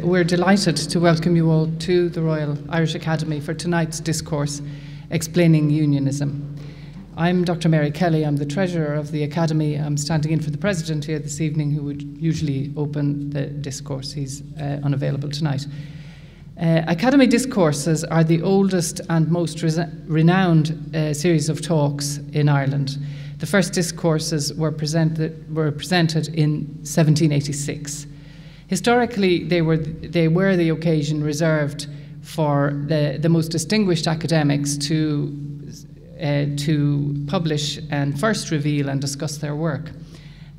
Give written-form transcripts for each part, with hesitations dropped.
We're delighted to welcome you all to the Royal Irish Academy for tonight's discourse, Explaining Unionism. I'm Dr. Mary Kelly. I'm the Treasurer of the Academy. I'm standing in for the President here this evening, who would usually open the discourse. He's unavailable tonight. Academy discourses are the oldest and most renowned series of talks in Ireland. The first discourses were presented in 1786. Historically, they were the occasion reserved for the most distinguished academics to publish and first reveal and discuss their work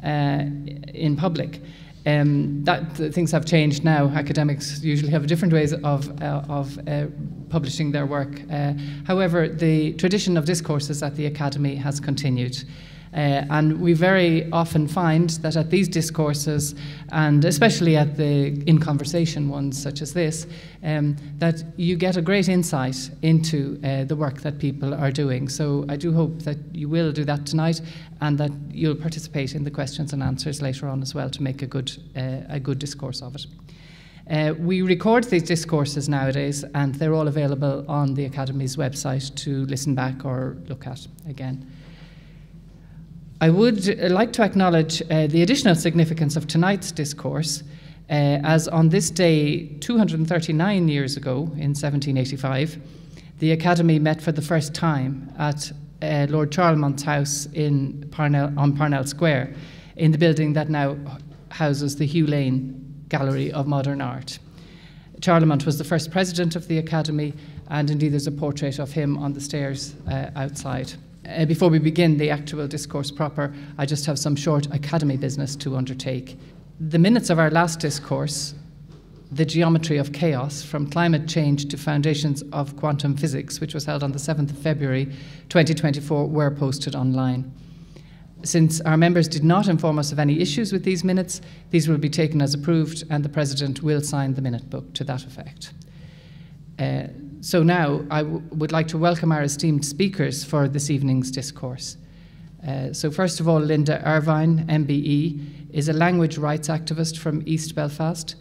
in public. Things have changed now. Academics usually have different ways of publishing their work. However, the tradition of discourses at the Academy has continued. And we very often find that at these discourses, and especially at the in-conversation ones such as this, that you get a great insight into the work that people are doing. So I do hope that you will do that tonight, and that you'll participate in the questions and answers later on as well to make a good discourse of it. We record these discourses nowadays, and they're all available on the Academy's website to listen back or look at again. I would like to acknowledge the additional significance of tonight's discourse, as on this day 239 years ago, in 1785, the Academy met for the first time at Lord Charlemont's house in Parnell Square, in the building that now houses the Hugh Lane Gallery of Modern Art. Charlemont was the first president of the Academy, and indeed there's a portrait of him on the stairs outside. Before we begin the actual discourse proper, I just have some short academy business to undertake. The minutes of our last discourse, The Geometry of Chaos, From Climate Change to Foundations of Quantum Physics, which was held on the 7th of February 2024, were posted online. Since our members did not inform us of any issues with these minutes, these will be taken as approved, and the President will sign the minute book to that effect. So now I would like to welcome our esteemed speakers for this evening's discourse. So first of all, Linda Ervine, MBE, is a language rights activist from East Belfast.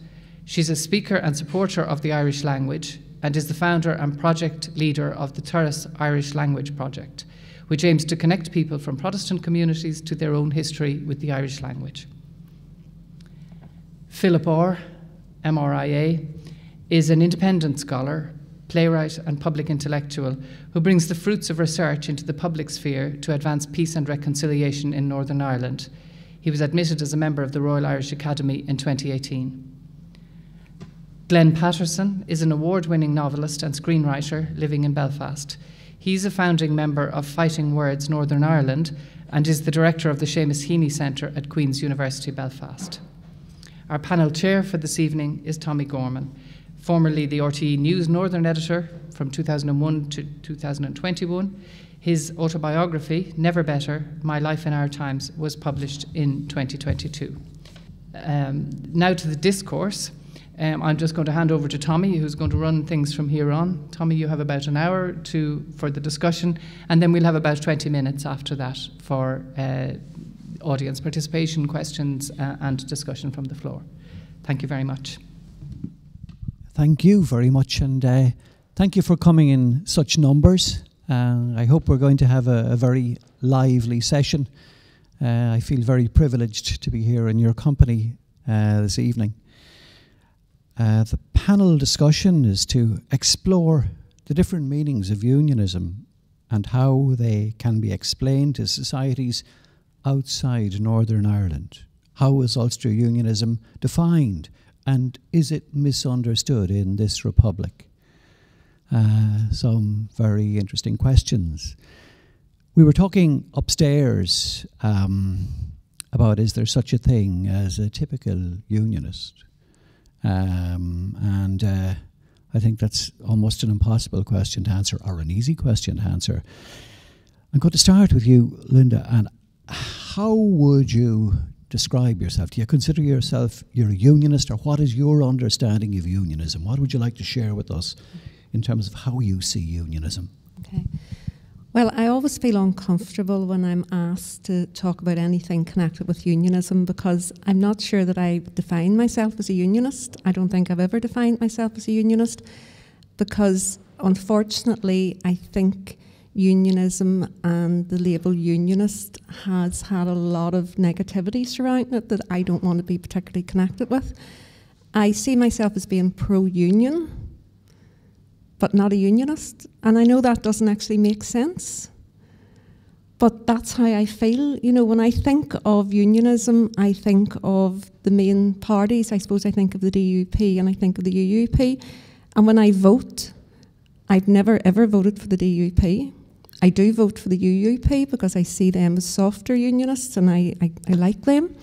She's a speaker and supporter of the Irish language, and is the founder and project leader of the Turas Irish Language Project, which aims to connect people from Protestant communities to their own history with the Irish language. Philip Orr, MRIA, is an independent scholar, playwright and public intellectual who brings the fruits of research into the public sphere to advance peace and reconciliation in Northern Ireland. He was admitted as a member of the Royal Irish Academy in 2018. Glenn Patterson is an award-winning novelist and screenwriter living in Belfast. He's a founding member of Fighting Words Northern Ireland and is the director of the Seamus Heaney Centre at Queen's University Belfast. Our panel chair for this evening is Tommie Gorman, formerly the RTÉ News Northern Editor from 2001 to 2021. His autobiography, Never Better: My Life in Our Times, was published in 2022. Now to the discourse. I'm just going to hand over to Tommie, who's going to run things from here on. Tommie, you have about an hour for the discussion, and then we'll have about 20 minutes after that for audience participation, questions, and discussion from the floor. Thank you very much. Thank you very much, and thank you for coming in such numbers. I hope we're going to have a very lively session. I feel very privileged to be here in your company this evening. The panel discussion is to explore the different meanings of unionism and how they can be explained to societies outside Northern Ireland. How is Ulster unionism defined? And is it misunderstood in this republic? Some very interesting questions. We were talking upstairs about, is there such a thing as a typical unionist? I think that's almost an impossible question to answer, or an easy question to answer. I'm going to start with you, Linda, and how would you describe yourself? Do you consider yourself you're a unionist, or what is your understanding of unionism? What would you like to share with us in terms of how you see unionism? Okay. Well, I always feel uncomfortable when I'm asked to talk about anything connected with unionism, because I'm not sure that I define myself as a unionist. I don't think I've ever defined myself as a unionist, because unfortunately I think unionism and the label unionist has had a lot of negativity surrounding it that I don't want to be particularly connected with. I see myself as being pro-union, but not a unionist. And I know that doesn't actually make sense, but that's how I feel. You know, when I think of unionism, I think of the main parties. I suppose I think of the DUP and I think of the UUP. And when I vote, I've never ever voted for the DUP. I do vote for the UUP because I see them as softer unionists and I like them.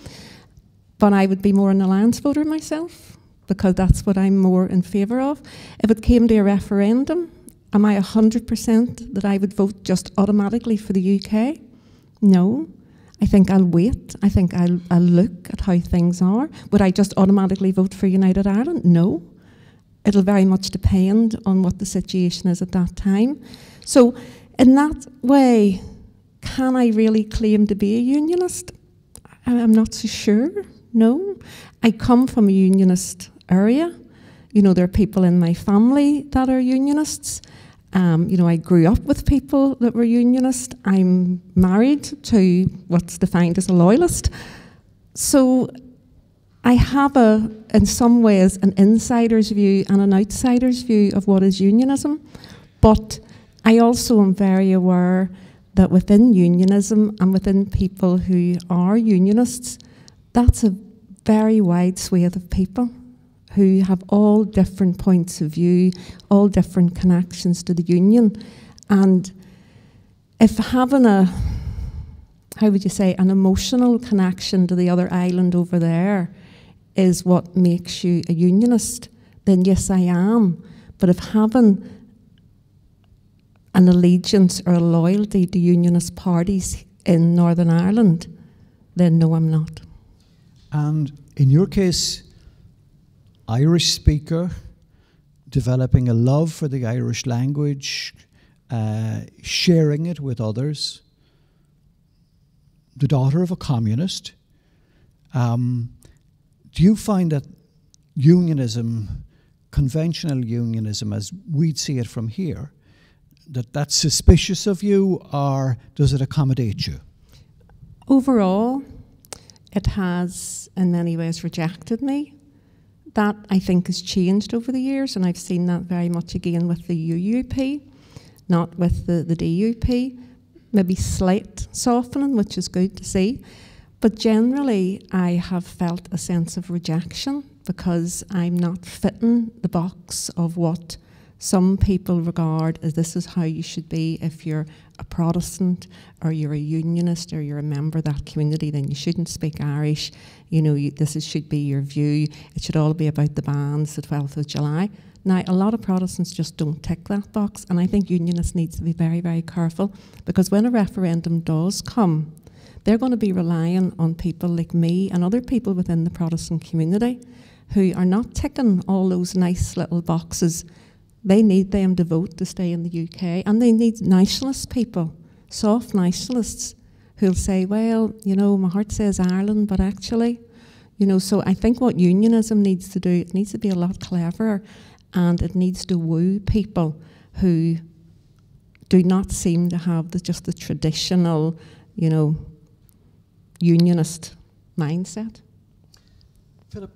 But I would be more an Alliance voter myself, because that's what I'm more in favour of. If it came to a referendum, am I 100% that I would vote just automatically for the UK? No. I think I'll wait. I think I'll look at how things are. Would I just automatically vote for United Ireland? No. It'll very much depend on what the situation is at that time. So in that way, can I really claim to be a unionist? I'm not so sure, no. I come from a unionist area. You know, there are people in my family that are unionists. You know, I grew up with people that were unionist. I'm married to what's defined as a loyalist. So I have, in some ways, an insider's view and an outsider's view of what is unionism, but I also am very aware that within unionism and within people who are unionists, that's a very wide swathe of people who have all different points of view, all different connections to the union. And if having a, how would you say, an emotional connection to the other island over there is what makes you a unionist, then yes, I am. But if having an allegiance or a loyalty to unionist parties in Northern Ireland, then no, I'm not. And in your case, Irish speaker, developing a love for the Irish language, sharing it with others, the daughter of a communist, do you find that unionism, conventional unionism as we'd see it from here, that that's suspicious of you, or does it accommodate you? Overall, it has in many ways rejected me. That, I think, has changed over the years, and I've seen that very much again with the UUP, not with the DUP. Maybe slight softening, which is good to see. But generally, I have felt a sense of rejection because I'm not fitting the box of what some people regard as this is how you should be. If you're a Protestant or you're a unionist or you're a member of that community, then you shouldn't speak Irish. You know, should be your view. It should all be about the bands, the 12th of July. Now, a lot of Protestants just don't tick that box, and I think unionists need to be very, very careful, because when a referendum does come, they're going to be relying on people like me and other people within the Protestant community who are not ticking all those nice little boxes. They need them to vote to stay in the UK, and they need nationalist people, soft nationalists, who'll say, well, you know, my heart says Ireland, but actually, you know, so I think what unionism needs to do, it needs to be a lot cleverer, and it needs to woo people who do not seem to have just the traditional, you know, unionist mindset. Philip,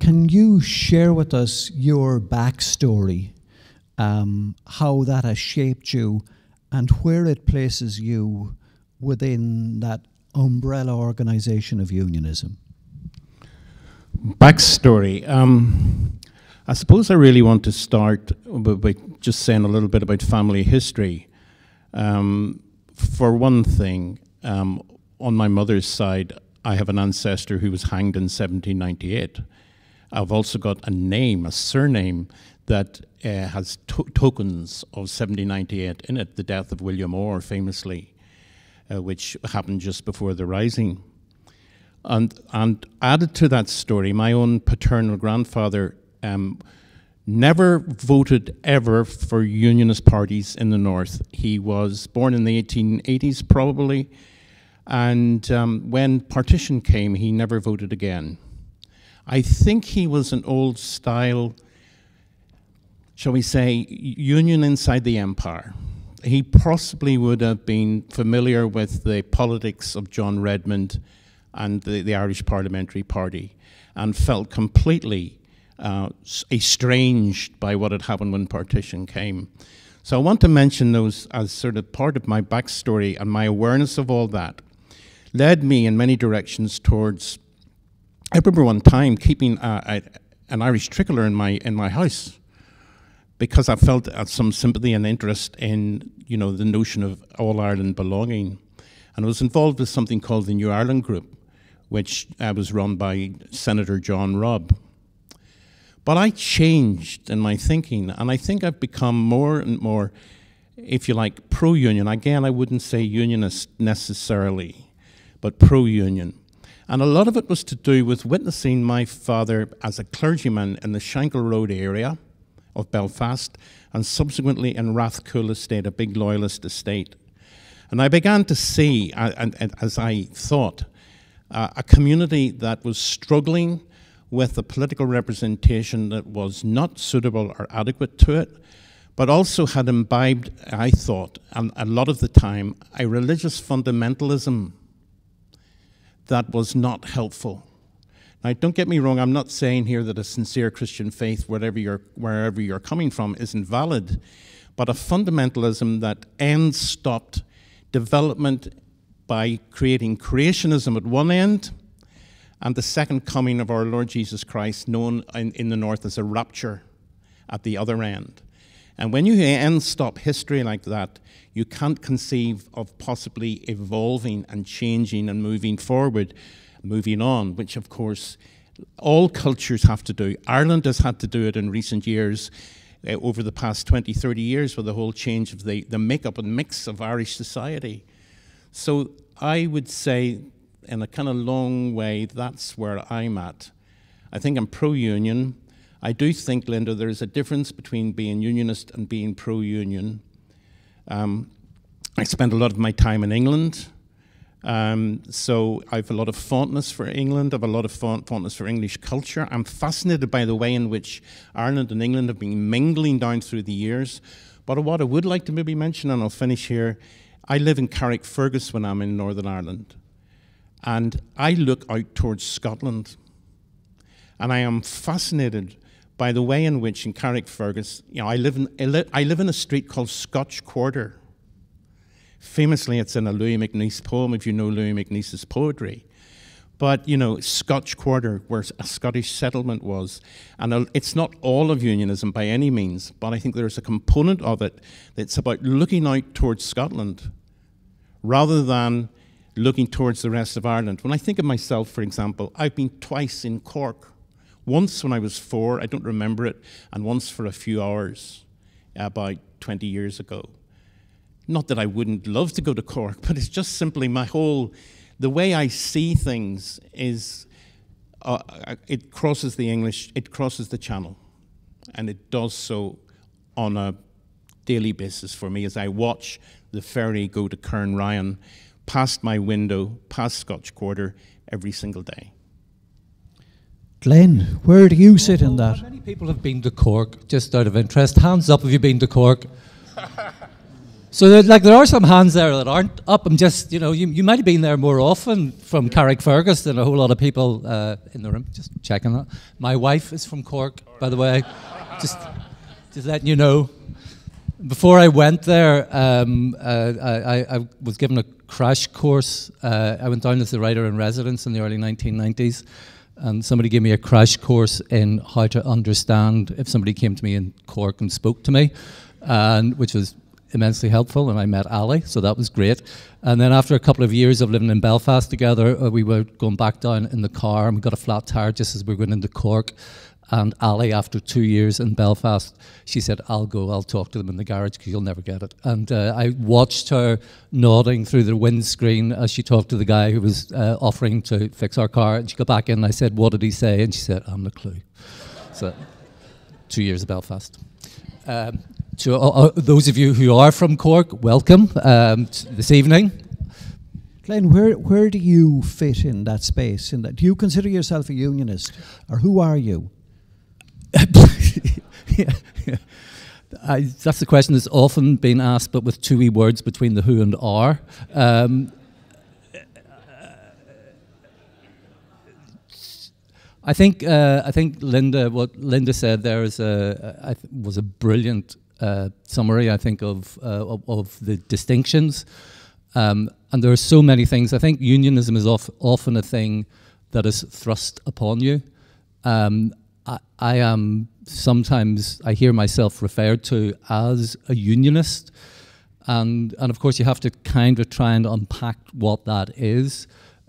can you share with us your backstory, how that has shaped you and where it places you within that umbrella organisation of unionism? Backstory. I suppose I really want to start by just saying a little bit about family history. For one thing, on my mother's side, I have an ancestor who was hanged in 1798. I've also got a name, a surname, that has tokens of 1798 in it, the death of William Orr, famously, which happened just before the Rising. And added to that story, my own paternal grandfather never voted ever for unionist parties in the north. He was born in the 1880s probably, and when partition came, he never voted again. I think he was an old style, shall we say, union inside the empire. He possibly would have been familiar with the politics of John Redmond and the Irish Parliamentary Party, and felt completely estranged by what had happened when partition came. So I want to mention those as sort of part of my backstory, and my awareness of all that led me in many directions towards, I remember one time keeping an Irish tricolour in my house, because I felt some sympathy and interest in, you know, the notion of all-Ireland belonging. And I was involved with something called the New Ireland Group, which was run by Senator John Robb. But I changed in my thinking, and I think I've become more and more, if you like, pro-union. Again, I wouldn't say unionist necessarily, but pro-union. And a lot of it was to do with witnessing my father as a clergyman in the Shankill Road area of Belfast, and subsequently in Rathcoole Estate, a big loyalist estate. And I began to see, as I thought, a community that was struggling with a political representation that was not suitable or adequate to it, but also had imbibed, I thought, a lot of the time, a religious fundamentalism that was not helpful. Now, don't get me wrong, I'm not saying here that a sincere Christian faith, wherever you're coming from, isn't valid, but a fundamentalism that stopped development by creating creationism at one end, and the second coming of our Lord Jesus Christ, known in the north as a rapture, at the other end. And when you stop history like that, you can't conceive of possibly evolving and changing and moving forward, moving on, which of course all cultures have to do. Ireland has had to do it in recent years, over the past 20, 30 years, with the whole change of the makeup and mix of Irish society. So I would say, in a kind of long way, that's where I'm at. I think I'm pro-union. I do think, Linda, there's a difference between being unionist and being pro-union. I spent a lot of my time in England, so I have a lot of fondness for England, I have a lot of fondness for English culture. I'm fascinated by the way in which Ireland and England have been mingling down through the years. But what I would like to maybe mention, and I'll finish here, I live in Carrickfergus when I'm in Northern Ireland, and I look out towards Scotland, and I am fascinated by the way in which in Carrickfergus, you know, I live in a street called Scotch Quarter. Famously, it's in a Louis MacNeice poem, if you know Louis MacNeice's poetry. But, you know, Scotch Quarter, where a Scottish settlement was, and it's not all of unionism by any means, but I think there's a component of it that's about looking out towards Scotland rather than looking towards the rest of Ireland. When I think of myself, for example, I've been twice in Cork. Once when I was 4, I don't remember it, and once for a few hours, about 20 years ago. Not that I wouldn't love to go to Cork, but it's just simply my whole, the way I see things is, it crosses the English, it crosses the channel, and it does so on a daily basis for me as I watch the ferry go to Cairn Ryan, past my window, past Scotch Quarter, every single day. Glenn, where do you sit in that? How many people have been to Cork, just out of interest? Hands up if you've been to Cork. So there are some hands there that aren't up. I'm just, you know, you might have been there more often from Carrickfergus than a whole lot of people in the room. Just checking that. My wife is from Cork, by the way. Just letting you know. Before I went there, I was given a crash course. I went down as the writer-in-residence in the early 1990s. And somebody gave me a crash course in how to understand if somebody came to me in Cork and spoke to me, and which was immensely helpful, and I met Ali, so that was great. And then after a couple of years of living in Belfast together, we were going back down in the car, and we got a flat tire just as we were going into Cork. And Ali, after 2 years in Belfast, she said, I'll talk to them in the garage because you'll never get it. And I watched her nodding through the windscreen as she talked to the guy who was offering to fix our car. And she got back in and I said, what did he say? And she said, I'm the clue. So 2 years of Belfast. To those of you who are from Cork, welcome this evening. Glenn, where do you fit in that space? In that, do you consider yourself a unionist, or who are you? Yeah. That's the question that's often been asked, but with two wee words between the who and are. I think Linda, what Linda said there is was a brilliant summary, I think, of the distinctions. And there are so many things. I think unionism is often a thing that is thrust upon you. I am sometimes, I hear myself referred to as a unionist. And of course you have to kind of try and unpack what that is.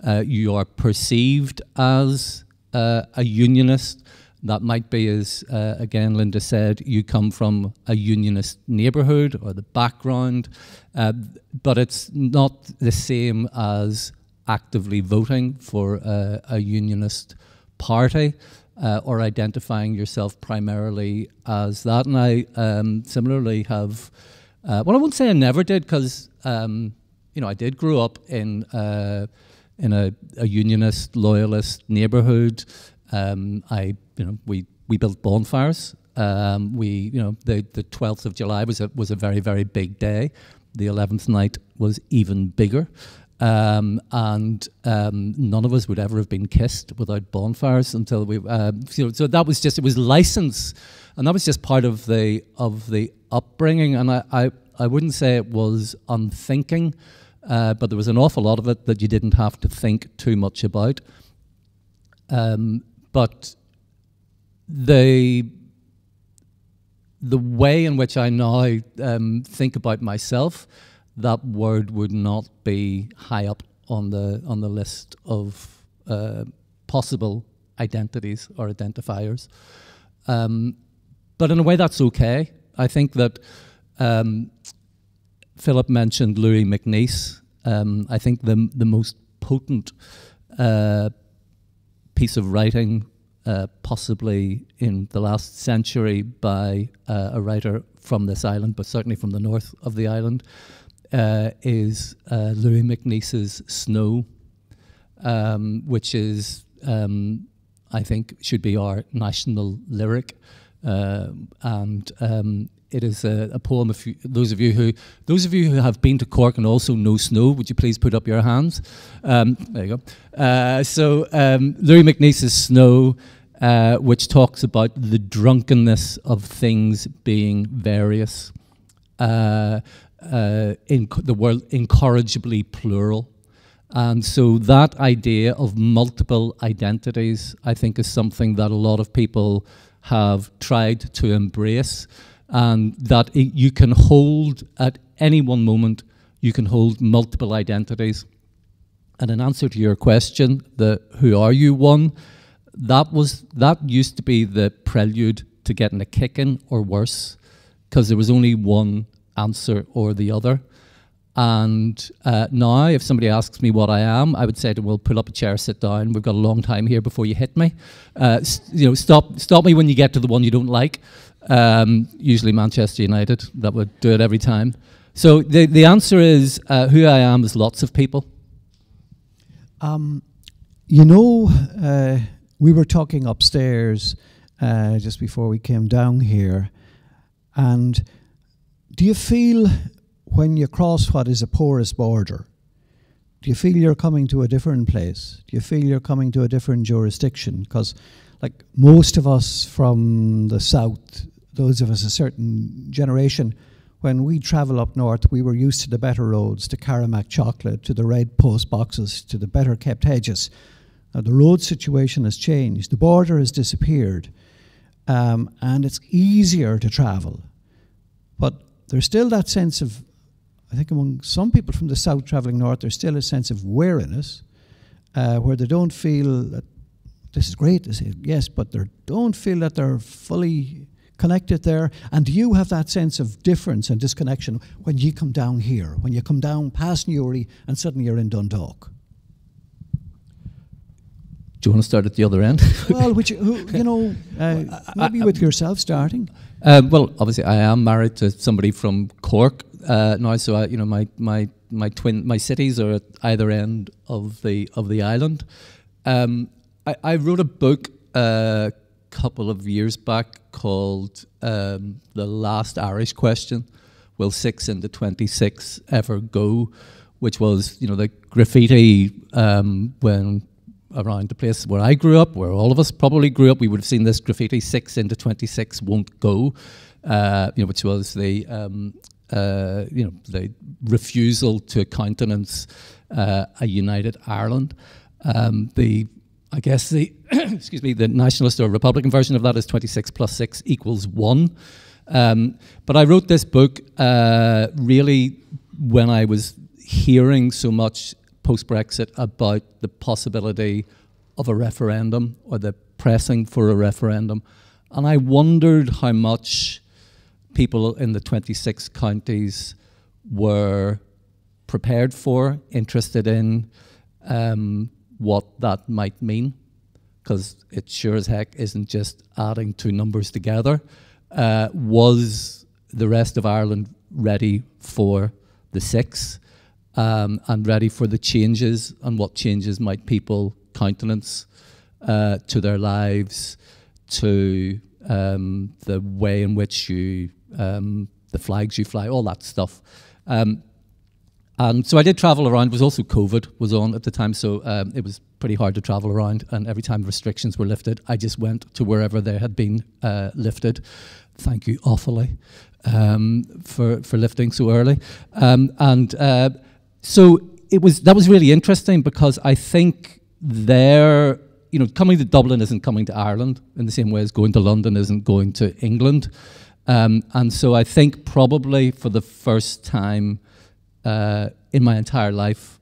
You are perceived as a unionist. That might be, as again Linda said, you come from a unionist neighbourhood or the background, but it's not the same as actively voting for a unionist party or identifying yourself primarily as that. And I similarly have, well, I won't say I never did, because you know, I did grow up in a unionist loyalist neighbourhood. You know, we built bonfires. The 12th of July was a very, very big day. The 11th night was even bigger, and none of us would ever have been kissed without bonfires until we. You know, so that was just, it was license, and that was just part of the upbringing. And I wouldn't say it was unthinking, but there was an awful lot of it that you didn't have to think too much about. But the way in which I now think about myself, that word would not be high up on the list of possible identities or identifiers. But in a way, that's okay. I think that Philip mentioned Louis MacNeice. I think the most potent piece of writing possibly in the last century by a writer from this island, but certainly from the north of the island, is Louis MacNeice's Snow, which is, I think, should be our national lyric. It is a poem. If you, those of you who have been to Cork and also know snow, would you please put up your hands? There you go. Louis MacNeice's Snow, which talks about the drunkenness of things being various, in the world incorrigibly plural, and so that idea of multiple identities, I think, is something that a lot of people have tried to embrace. And that you can hold, at any one moment, you can hold multiple identities. And in answer to your question, the who are you one, that used to be the prelude to getting a kicking or worse, because there was only one answer or the other. And now, if somebody asks me what I am, I would say to them, well, pull up a chair, sit down. We've got a long time here before you hit me. You know, stop me when you get to the one you don't like. Usually Manchester United, that would do it every time. So the answer is, who I am is lots of people. You know, we were talking upstairs just before we came down here. And do you feel, when you cross what is a porous border, do you feel you're coming to a different place? Do you feel you're coming to a different jurisdiction? Because, like most of us from the south, those of us a certain generation, when we travel up north, we were used to the better roads, to Caramac chocolate, to the red post boxes, to the better kept hedges. Now, the road situation has changed. The border has disappeared, and it's easier to travel. But there's still that sense of, I think among some people from the south travelling north, there's still a sense of weariness, where they don't feel that this is great, they say yes, but they don't feel that they're fully connected there. And do you have that sense of difference and disconnection when you come down here, when you come down past Newry and suddenly you're in Dundalk? Do you want to start at the other end? Well, which you know, maybe with yourself starting. Well, obviously, I am married to somebody from Cork now, so you know, my cities are at either end of the island. I wrote a book a couple of years back called "The Last Irish Question: Will 6 into 26 ever go?" Which was, you know, the graffiti when around the place where I grew up, where all of us probably grew up, we would have seen this graffiti, 6 into 26 won't go, you know, which was the, you know, the refusal to countenance a united Ireland. I guess the, excuse me, the nationalist or republican version of that is 26 plus 6 equals 1. But I wrote this book really when I was hearing so much post-Brexit about the possibility of a referendum or the pressing for a referendum. And I wondered how much people in the 26 counties were prepared for, interested in, what that might mean, because it sure as heck isn't just adding two numbers together. Was the rest of Ireland ready for the 6? And ready for the changes, and what changes might people countenance to their lives, to the way in which you, the flags you fly, all that stuff. And so I did travel around. It was also COVID was on at the time, so it was pretty hard to travel around, and every time restrictions were lifted, I just went to wherever they had been lifted. Thank you awfully for lifting so early. So it was, that was really interesting, because I think there, you know, coming to Dublin isn't coming to Ireland in the same way as going to London isn't going to England. And so I think probably for the first time in my entire life,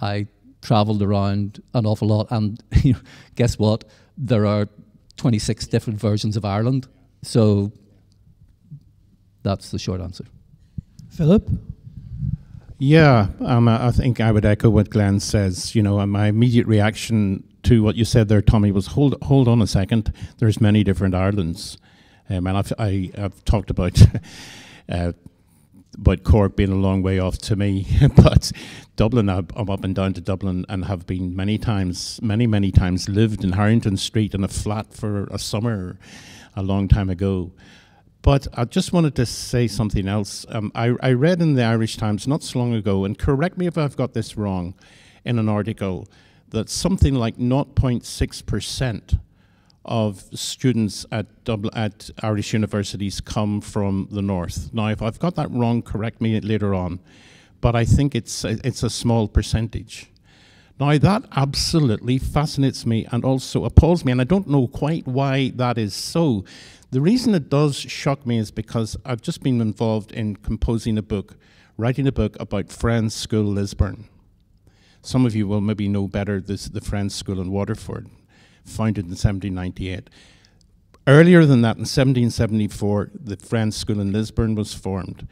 I traveled around an awful lot. And you know, guess what? There are 26 different versions of Ireland. So that's the short answer. Philip? Yeah, I think I would echo what Glenn says. You know, my immediate reaction to what you said there, Tommie, was hold on a second. There's many different Irelands, and I've talked about Cork being a long way off to me, but Dublin, I'm up and down to Dublin and have been many times, many times. Lived in Harrington Street in a flat for a summer, a long time ago. But I just wanted to say something else. I read in the Irish Times not so long ago, and correct me if I've got this wrong, in an article that something like 0.6% of students at Irish universities come from the north. Now, if I've got that wrong, correct me later on, but I think it's a small percentage. Now, that absolutely fascinates me and also appalls me, and I don't know quite why that is so. The reason it does shock me is because I've just been involved in composing a book, writing a book about Friends School Lisburn. Some of you will maybe know better this, the Friends School in Waterford, founded in 1798. Earlier than that, in 1774, the Friends School in Lisburn was formed.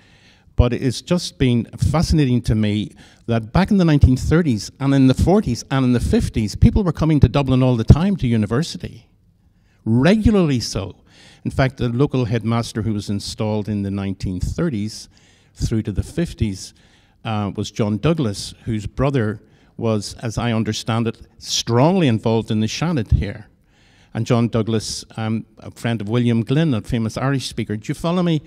But it's just been fascinating to me that back in the 1930s and in the 40s and in the 50s, people were coming to Dublin all the time to university, regularly so. In fact, the local headmaster who was installed in the 1930s through to the 50s was John Douglas, whose brother was, as I understand it, strongly involved in the Shannon here. And John Douglas, a friend of William Glynn, a famous Irish speaker. Do you follow me?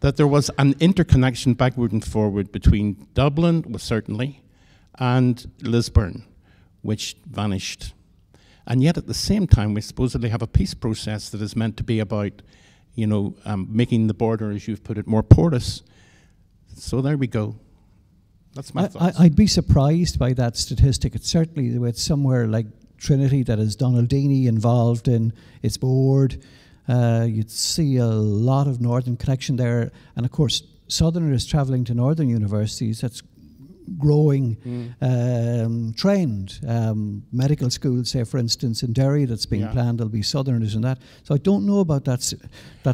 That there was an interconnection backward and forward between Dublin, well, certainly, and Lisburn, which vanished. And yet, at the same time, we supposedly have a peace process that is meant to be about, you know, making the border, as you've put it, more porous. So there we go. That's my thoughts. I'd be surprised by that statistic. It's certainly with somewhere like Trinity that is Donaldini involved in its board. You'd see a lot of northern connection there. And, of course, southerners travelling to northern universities, that's growing trend. Medical schools, say, for instance, in Derry, that's being planned, there'll be southerners and that. So I don't know about that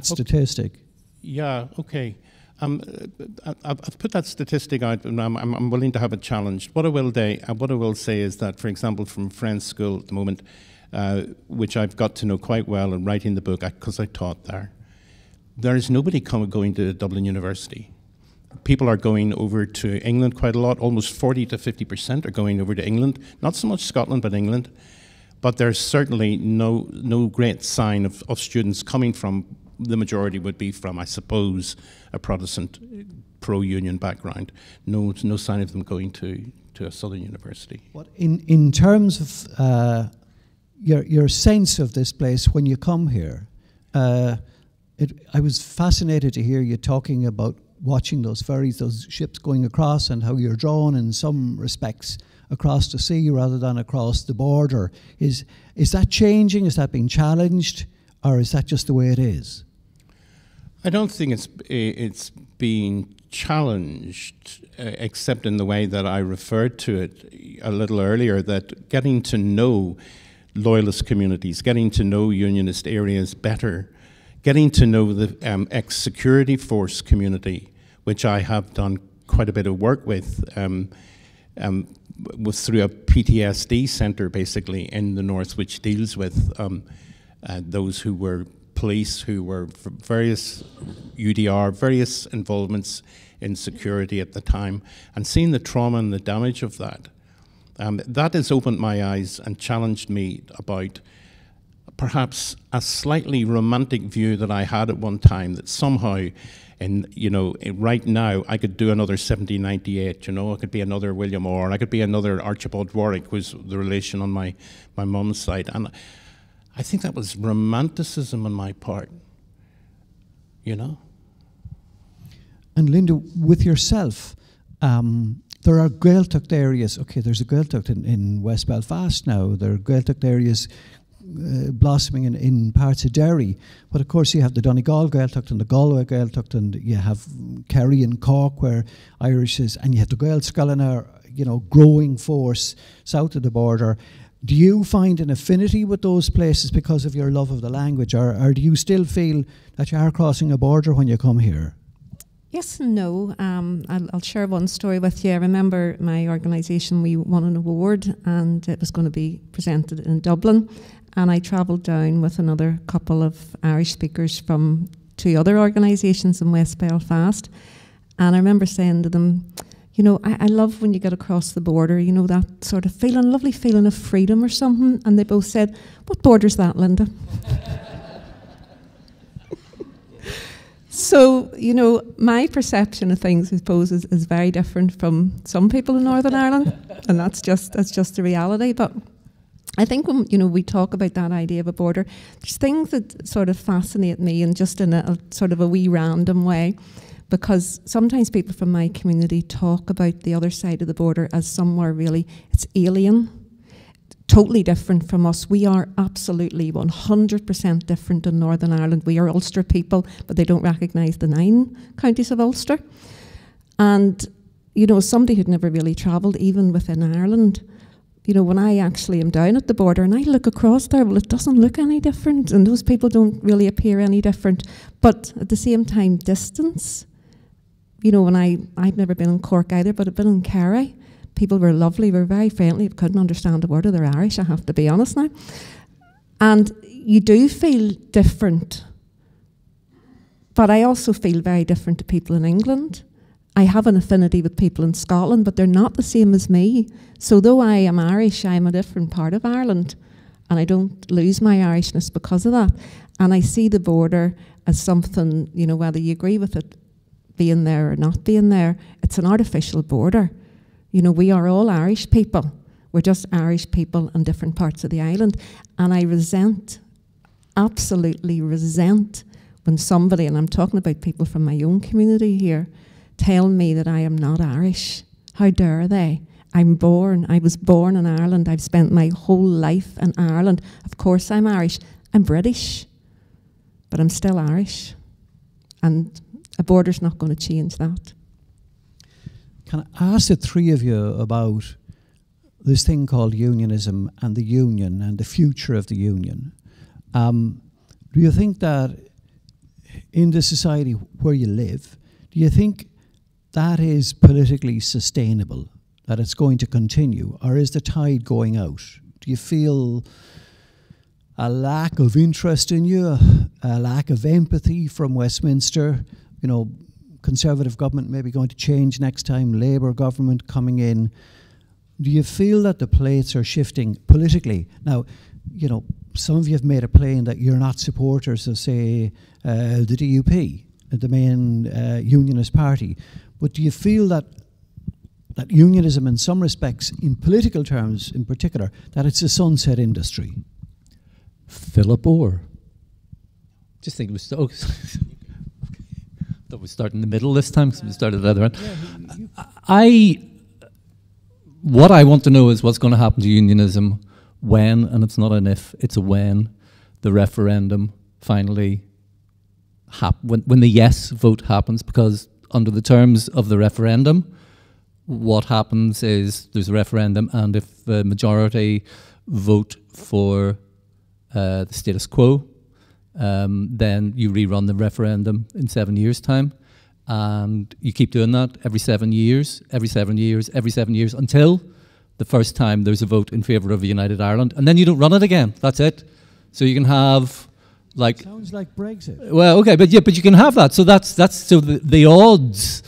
statistic. Yeah, okay. I've put that statistic out, and I'm willing to have it challenged. What I will say is that, for example, from Friends School at the moment, which I've got to know quite well in writing the book because I taught there. There is nobody going to Dublin University. People are going over to England quite a lot. Almost 40% to 50% are going over to England. Not so much Scotland, but England. But there's certainly no great sign of students coming from, the majority would be from, I suppose, a Protestant pro-union background. No sign of them going to a southern university. What, in terms of your sense of this place when you come here, I was fascinated to hear you talking about watching those ferries, those ships going across, and how you're drawn in some respects across the sea rather than across the border. Is that changing? Is that being challenged? Or is that just the way it is? I don't think it's being challenged, except in the way that I referred to it a little earlier, that getting to know loyalist communities, getting to know unionist areas better, getting to know the ex-security force community, which I have done quite a bit of work with through a PTSD centre, basically, in the north, which deals with those who were police, who were various UDR, various involvements in security at the time, and seeing the trauma and the damage of that. That has opened my eyes and challenged me about perhaps a slightly romantic view that I had at one time, that somehow, and right now, I could do another 1798, I could be another William Orr, I could be another Archibald Warwick, who was the relation on my mum's side. And I think that was romanticism on my part, And Linda, with yourself, there are Gaeltacht areas. Okay, there's a Gaeltacht in West Belfast now. There are Gaeltacht areas blossoming in parts of Derry. But of course you have the Donegal Gaeltacht and the Galway Gaeltacht, and you have Kerry and Cork where Irish is, and you have the Gaelscoileanna, growing force south of the border. Do you find an affinity with those places because of your love of the language, or do you still feel that you are crossing a border when you come here? Yes and no. I'll share one story with you. I remember my organisation, we won an award and it was going to be presented in Dublin, and I travelled down with another couple of Irish speakers from two other organisations in West Belfast, and I remember saying to them, I love when you get across the border, that sort of feeling, lovely feeling of freedom or something. And they both said, "What border's that, Linda?" So, my perception of things, I suppose, is very different from some people in Northern Ireland. And that's just the reality. But I think when, we talk about that idea of a border, there's things that sort of fascinate me, and just in a sort of a wee random way. Because sometimes people from my community talk about the other side of the border as somewhere really, it's alien, totally different from us. We are absolutely 100% different in Northern Ireland. We are Ulster people, but they don't recognise the 9 counties of Ulster. And, somebody who'd never really travelled, even within Ireland, when I actually am down at the border and I look across there, well, it doesn't look any different, and those people don't really appear any different. But at the same time, distance. When I've never been in Cork either, but I've been in Kerry. People were lovely, were very friendly. I couldn't understand a word of their Irish, I have to be honest now. And you do feel different. But I also feel very different to people in England. I have an affinity with people in Scotland, but they're not the same as me. So though I am Irish, I'm a different part of Ireland. And I don't lose my Irishness because of that. And I see the border as something, whether you agree with it, being there or not being there, it's an artificial border. We are all Irish people. We're just Irish people in different parts of the island. And I resent, absolutely resent, when somebody, and I'm talking about people from my own community here, tell me that I am not Irish. How dare they? I was born in Ireland. I've spent my whole life in Ireland. Of course I'm Irish. I'm British, but I'm still Irish. And a border's not going to change that. Can I ask the three of you about this thing called unionism and the union and the future of the union? Do you think that in the society where you live, do you think that is politically sustainable, that it's going to continue, or is the tide going out? Do you feel a lack of interest in you, a lack of empathy from Westminster. You know, Conservative government may be going to change next time, Labour government coming in. Do you feel that the plates are shifting politically? Now, you know, some of you have made a claim that you're not supporters of, say, the DUP, the main unionist party. But do you feel that unionism, in some respects, in political terms in particular, that it's a sunset industry? Philip Orr. Just think it was so... I thought we start in the middle this time, because we started the other end. Yeah, what I want to know is what's going to happen to unionism when, and it's not an if, it's a when, the referendum finally happens, when the yes vote happens, because under the terms of the referendum, what happens is there's a referendum, and if the majority vote for the status quo, then you rerun the referendum in 7 years' time, and you keep doing that every 7 years until the first time there's a vote in favour of a United Ireland, and then you don't run it again. That's it. So you can have, like, sounds like Brexit. Well, okay, but yeah, but you can have that. So that's so the odds,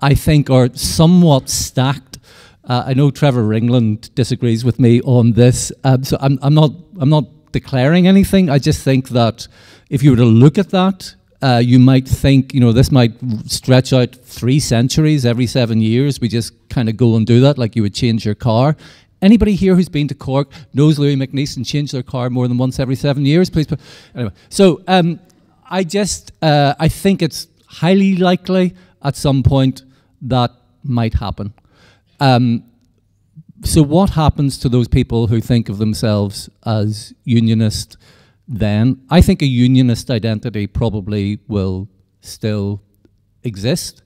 I think, are somewhat stacked. I know Trevor Ringland disagrees with me on this, so I'm not declaring anything. I just think that if you were to look at that, you might think, you know, this might stretch out 3 centuries. Every 7 years, we just kind of go and do that, like you would change your car. Anybody here who's been to Cork knows Louis MacNeice and changed their car more than once every 7 years. Please, anyway. So I think it's highly likely at some point that might happen. So what happens to those people who think of themselves as unionist then? I think a unionist identity probably will still exist.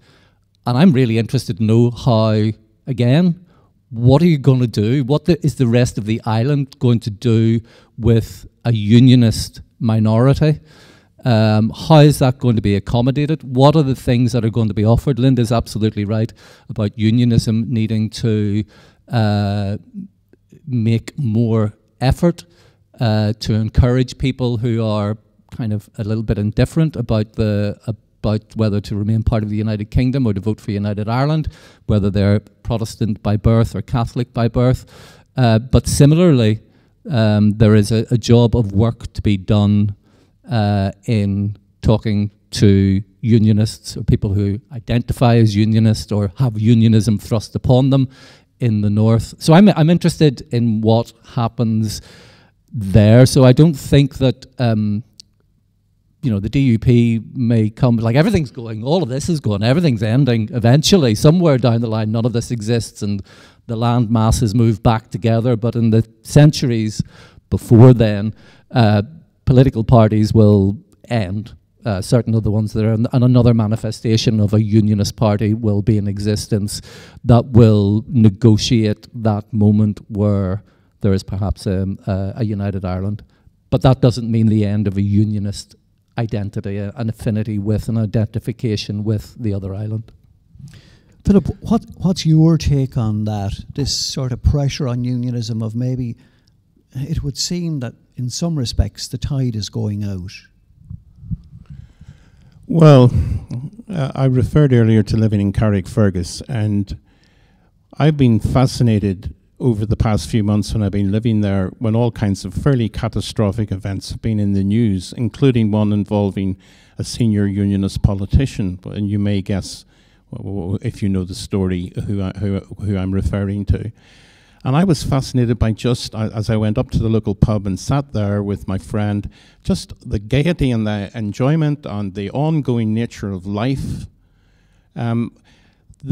And I'm really interested to know how, again, what are you going to do? What is the rest of the island going to do with a unionist minority? How is that going to be accommodated? What are the things that are going to be offered? Linda's absolutely right about unionism needing to make more effort to encourage people who are kind of a little bit indifferent about whether to remain part of the United Kingdom or to vote for United Ireland, whether they're Protestant by birth or Catholic by birth. But similarly, there is a job of work to be done in talking to unionists or people who identify as unionist or have unionism thrust upon them in the north. So I'm interested in what happens there. So I don't think that, you know, the DUP may come, like everything's going, all of this is going, everything's ending eventually. Somewhere down the line, none of this exists and the land masses move back together. But in the centuries before then, political parties will end. Certain of the ones that are, and another manifestation of a unionist party will be in existence that will negotiate that moment where there is perhaps a United Ireland. But that doesn't mean the end of a unionist identity, an affinity with, an identification with the other island. Philip, what's your take on that, this sort of pressure on unionism of maybe, it would seem that in some respects the tide is going out? Well, I referred earlier to living in Carrickfergus, and I've been fascinated over the past few months when I've been living there when all kinds of fairly catastrophic events have been in the news, including one involving a senior unionist politician. And you may guess, if you know the story, who I'm referring to. And I was fascinated by just, as I went up to the local pub and sat there with my friend, just the gaiety and the enjoyment and the ongoing nature of life.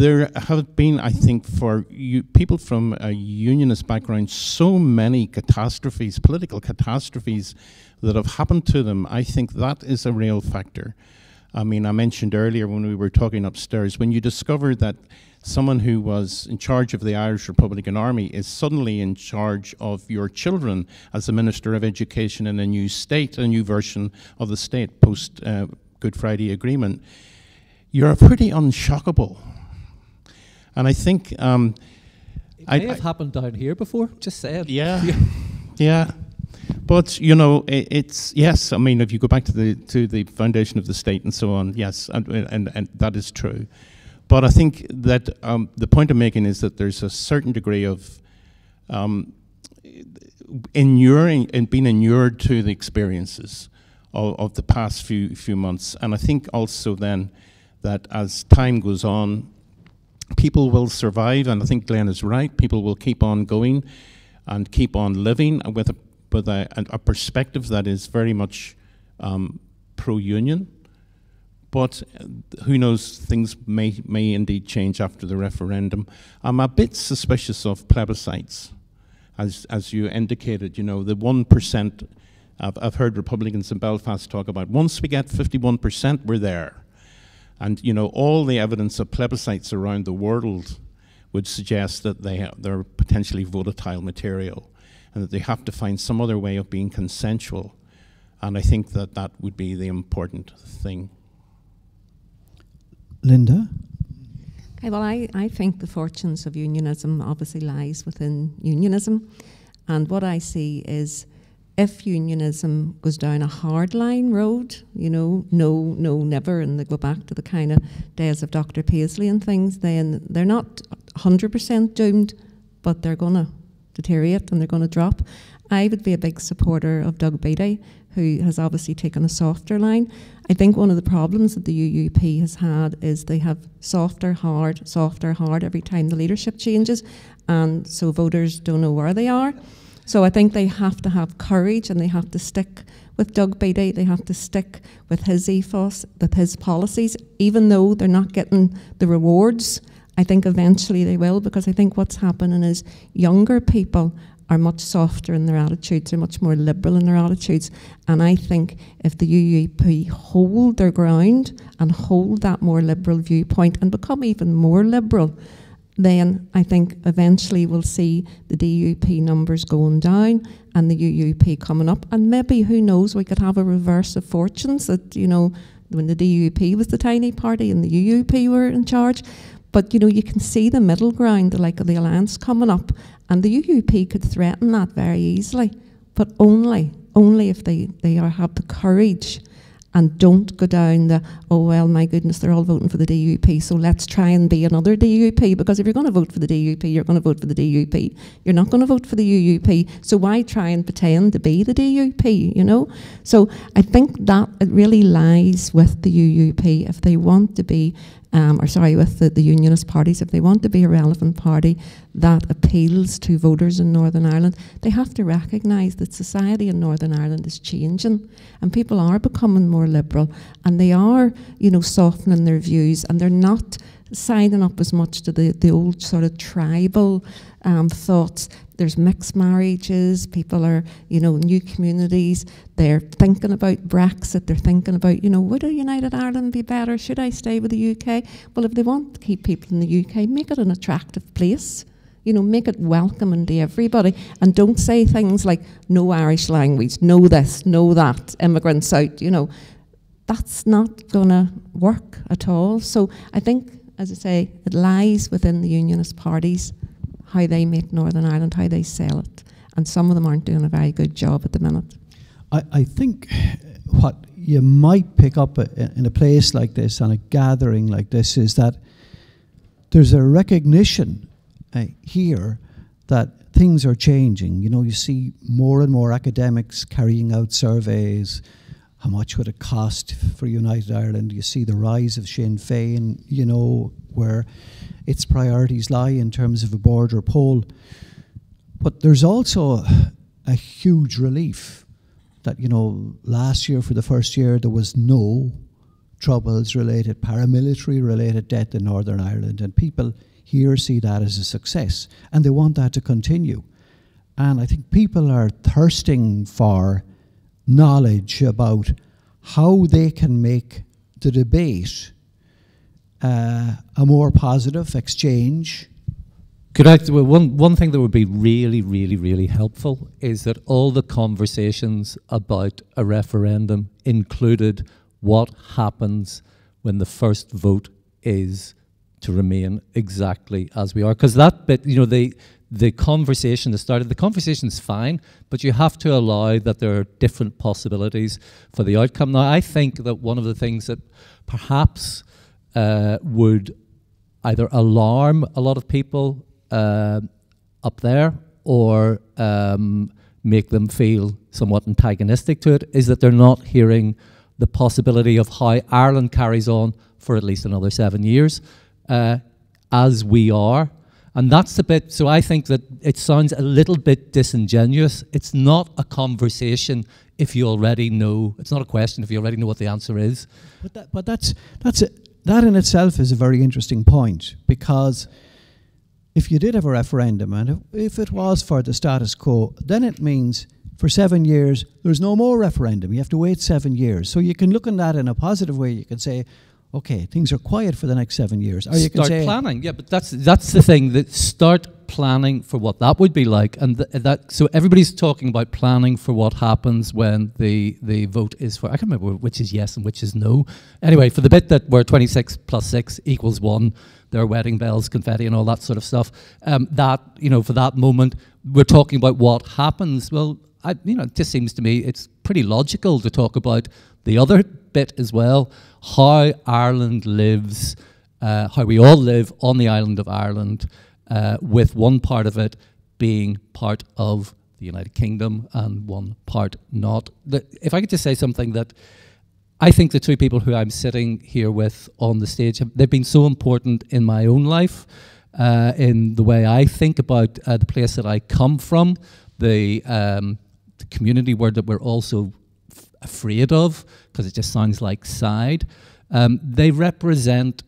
There have been, I think, for people from a unionist background, so many catastrophes, political catastrophes that have happened to them. I think that is a real factor. I mean, I mentioned earlier when we were talking upstairs, when you discover that someone who was in charge of the Irish Republican Army is suddenly in charge of your children as the Minister of Education in a new state, a new version of the state post Good Friday Agreement, you're pretty unshockable. And I think... it may have happened down here before, just saying. Yeah, yeah. But you know, it's yes. I mean, if you go back to the foundation of the state and so on, yes, and that is true. But I think that the point I'm making is that there's a certain degree of inuring and being inured to the experiences of the past few months, and I think also then that as time goes on, people will survive, and I think Glenn is right. People will keep on going and keep on living with a perspective that is very much pro-union. But who knows, things may indeed change after the referendum. I'm a bit suspicious of plebiscites, as you indicated. You know, the 1%, I've heard Republicans in Belfast talk about, once we get 51%, we're there. And you know, all the evidence of plebiscites around the world would suggest that they're potentially volatile material, and that they have to find some other way of being consensual. And I think that that would be the important thing. Linda? Okay, well, I think the fortunes of unionism obviously lies within unionism. And what I see is, if unionism goes down a hardline road, you know, no, no, never, and they go back to the kind of days of Dr. Paisley and things, then they're not 100% doomed, but they're going to deteriorate and they're going to drop. I would be a big supporter of Doug Beattie, who has obviously taken a softer line. I think one of the problems that the UUP has had is they have softer, hard every time the leadership changes, and so voters don't know where they are. So I think they have to have courage, and they have to stick with Doug Beattie. They have to stick with his ethos, with his policies, even though they're not getting the rewards. I think eventually they will, because I think what's happening is younger people are much softer in their attitudes, are much more liberal in their attitudes. And I think if the UUP hold their ground and hold that more liberal viewpoint and become even more liberal, then I think eventually we'll see the DUP numbers going down and the UUP coming up. And maybe, who knows, we could have a reverse of fortunes that, you know, when the DUP was the tiny party and the UUP were in charge. But, you know, you can see the middle ground, the like of the Alliance coming up, and the UUP could threaten that very easily, but only if they have the courage and don't go down the, oh, well, my goodness, they're all voting for the DUP, so let's try and be another DUP. Because if you're going to vote for the DUP, you're going to vote for the DUP. You're not going to vote for the UUP. So why try and pretend to be the DUP, you know? So I think that it really lies with the UUP. If they want to be, with the unionist parties, if they want to be a relevant party that appeals to voters in Northern Ireland, they have to recognise that society in Northern Ireland is changing, and people are becoming more liberal, and they are, you know, softening their views, and they're not signing up as much to the old sort of tribal thoughts. There's mixed marriages, people are, you know, new communities, they're thinking about Brexit, they're thinking about, you know, would a United Ireland be better? Should I stay with the UK? Well, if they want to keep people in the UK, make it an attractive place. You know, make it welcoming to everybody, and don't say things like, no Irish language, no this, no that, immigrants out, you know. That's not going to work at all. So I think, as I say, it lies within the unionist parties, how they make Northern Ireland, how they sell it. And some of them aren't doing a very good job at the minute. I think what you might pick up in a place like this, and a gathering like this, is that there's a recognition here that things are changing. You know, you see more and more academics carrying out surveys. How much would it cost for United Ireland? You see the rise of Sinn Féin, you know, where its priorities lie in terms of a border poll. But there's also a huge relief that, you know, last year, for the first year, there was no troubles-related, paramilitary-related death in Northern Ireland. And people here see that as a success, and they want that to continue. And I think people are thirsting for knowledge about how they can make the debate a more positive exchange. Could I, one thing that would be really, really, really helpful is that all the conversations about a referendum included what happens when the first vote is to remain exactly as we are. Because that bit, you know, the conversation that started. The conversation is fine, but you have to allow that there are different possibilities for the outcome. Now, I think that one of the things that perhaps would either alarm a lot of people up there or make them feel somewhat antagonistic to it is that they're not hearing the possibility of how Ireland carries on for at least another 7 years as we are. And that's the bit, so I think that it sounds a little bit disingenuous. It's not a conversation if you already know, it's not a question if you already know what the answer is. But, that in itself is a very interesting point, because if you did have a referendum and if it was for the status quo, then it means for 7 years there's no more referendum. You have to wait 7 years. So you can look at that in a positive way. You can say, okay, things are quiet for the next 7 years. Or you can say, start planning. Yeah, but that's the thing. That start planning for what that would be like, and so everybody's talking about planning for what happens when the vote is for. I can't remember which is yes and which is no. Anyway, for the bit that where 26 + 6 = 1, there are wedding bells, confetti, and all that sort of stuff. That, you know, for that moment, we're talking about what happens. Well, you know, it just seems to me it's pretty logical to talk about the other bit as well, how Ireland lives, how we all live on the island of Ireland, with one part of it being part of the United Kingdom and one part not. If I could just say something, that I think the two people who I'm sitting here with on the stage, they've been so important in my own life, in the way I think about the place that I come from, the community word that we're also afraid of because it just sounds like side. They represent